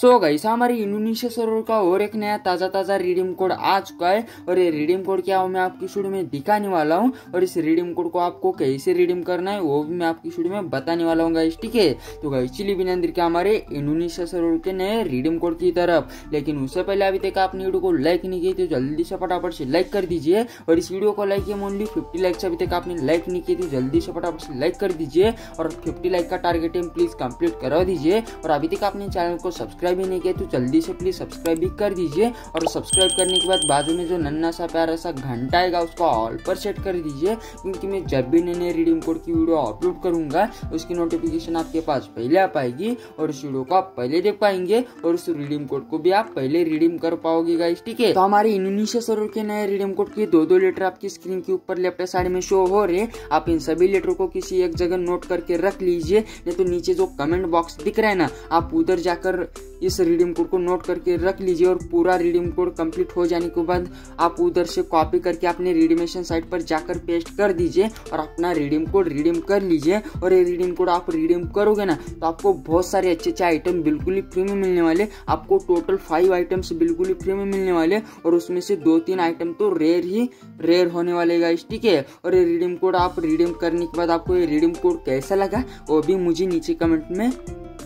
सो guys हमारे इनोनीशिया server का और एक नया ताज़ा रिडीम कोड आ चुका है और ये रिडीम कोड क्या हो मैं आपकी वीडियो में दिखाने वाला हूँ और इस रिडीम कोड को आपको कैसे रिडीम करना है वो भी मैं आपकी वीडियो में बताने वाला हूँ गाइस, ठीक है। तो गाइस चलिए बिना देर के हमारे इनोनीशिया सर्वर के नए रिडीम कोड की तरफ, लेकिन उससे पहले अभी तक आपने वीडियो को लाइक नहीं की तो जल्दी से फटाफट से लाइक कर दीजिए और इस वीडियो को लाइक ओनली 50 लाइक से अभी तक आपने लाइक नहीं की तो जल्दी से फटाफट से लाइक कर दीजिए और 50 लाइक का टारगेट हम प्लीज़ कंप्लीट करा दीजिए और अभी तक आपने चैनल को सब्सक्राइब भी नहीं किया तो जल्दी से प्लीज सब्सक्राइब भी कर दीजिए और सब्सक्राइब करने के बाद बाजू में जो नन्ना सा प्यारा सा घंटा आएगा उसको ऑल पर सेट कर दीजिए, क्योंकि मैं जब भी नए रिडीम कोड की वीडियो अपलोड करूंगा उसकी नोटिफिकेशन आपके पास पहले आ पाएगी और उस वीडियो को आप पहले देख पाएंगे और उस रिडीम कोड को भी आप पहले रिडीम कर पाओगे गाइस, ठीक है। तो हमारे इनोनीशिया सर्वर के नए रिडीम कोड के दो लेटर आपकी स्क्रीन के ऊपर लेफ्ट साइड में शो हो रहे, आप इन सभी लेटर को किसी एक जगह नोट करके रख लीजिए, नहीं तो नीचे जो कमेंट बॉक्स दिख रहा है ना आप उधर जाकर इस रिडीम कोड को नोट करके रख लीजिए और पूरा रिडीम कोड कंप्लीट हो जाने के बाद आप उधर से कॉपी करके अपने रिडीमेशन साइट पर जाकर पेस्ट कर दीजिए और अपना रिडीम कोड रिडीम कर लीजिए। और ये रिडीम कोड आप रिडीम करोगे ना तो आपको बहुत सारे अच्छे अच्छे आइटम बिल्कुल ही फ्री में मिलने वाले, आपको टोटल 5 आइटम्स बिल्कुल ही फ्री में मिलने वाले और उसमें से 2-3 आइटम तो रेयर होने वाले गाइस, ठीक है। और ये रिडीम कोड आप रिडीम करने के बाद आपको ये रिडीम कोड कैसा लगा वो भी मुझे नीचे कमेंट में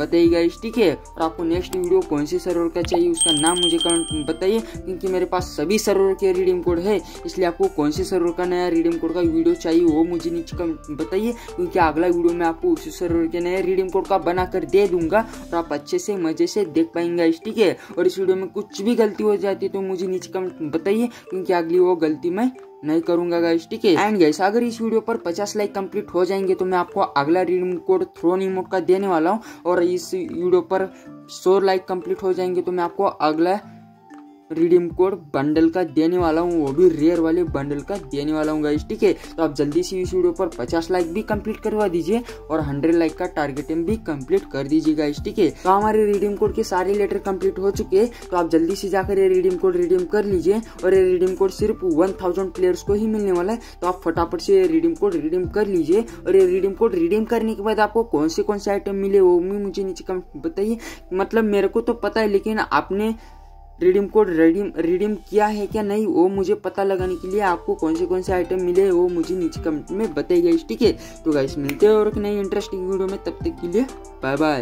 बताइए गाइस, ठीक है। और आपको नेक्स्ट वीडियो कौन से सर्वर का चाहिए उसका नाम मुझे कमेंट में बताइए, क्योंकि मेरे पास सभी सर्वर के रिडीम कोड है इसलिए आपको कौन से सर्वर का नया रिडीम कोड का वीडियो चाहिए वो मुझे नीचे कमेंट में बताइए, क्योंकि अगला वीडियो मैं आपको उसी सर्वर के नए रिडीम कोड का बनाकर दे दूंगा और आप अच्छे से मजे से देख पाएंगे गाइस, ठीक है। और इस वीडियो में कुछ भी गलती हो जाती है तो मुझे नीचे कमेंट में बताइए, क्योंकि अगली वो गलती मैं नहीं करूंगा गाइस, ठीक है। एंड गाइस अगर इस वीडियो पर 50 लाइक कंप्लीट हो जाएंगे तो मैं आपको अगला रिडीम कोड थ्रोन इमोट का देने वाला हूं और इस वीडियो पर 100 लाइक कंप्लीट हो जाएंगे तो मैं आपको अगला रिडीम कोड बंडल का देने वाला हूँ, वो भी रेयर वाले बंडल का देने वाला हूँ गाइस, ठीक है। तो आप जल्दी से इस वीडियो पर 50 लाइक भी कंप्लीट करवा दीजिए और 100 लाइक का टारगेट भी कंप्लीट कर दीजिए गाइस, ठीक है। तो हमारे रिडीम कोड के सारे लेटर कंप्लीट हो चुके हैं तो आप जल्दी से जाकर ये रिडीम कोड रिडीम कर लीजिए और ये रिडीम कोड सिर्फ 1000 प्लेयर्स को ही मिलने वाला है तो आप फटाफट से ये रिडीम कोड रिडीम कर लीजिए। और ये रिडीम कोड रिडीम करने के बाद आपको कौन से आइटम मिले वो भी मुझे नीचे कमेंट बताइए, मतलब मेरे को तो पता है लेकिन आपने रिडीम कोड रिडीम किया है क्या नहीं वो मुझे पता लगाने के लिए आपको कौन से आइटम मिले वो मुझे नीचे कमेंट में बताइए गाइस, ठीक है। तो गाइस मिलते हैं और एक नई इंटरेस्टिंग वीडियो में, तब तक के लिए बाय बाय।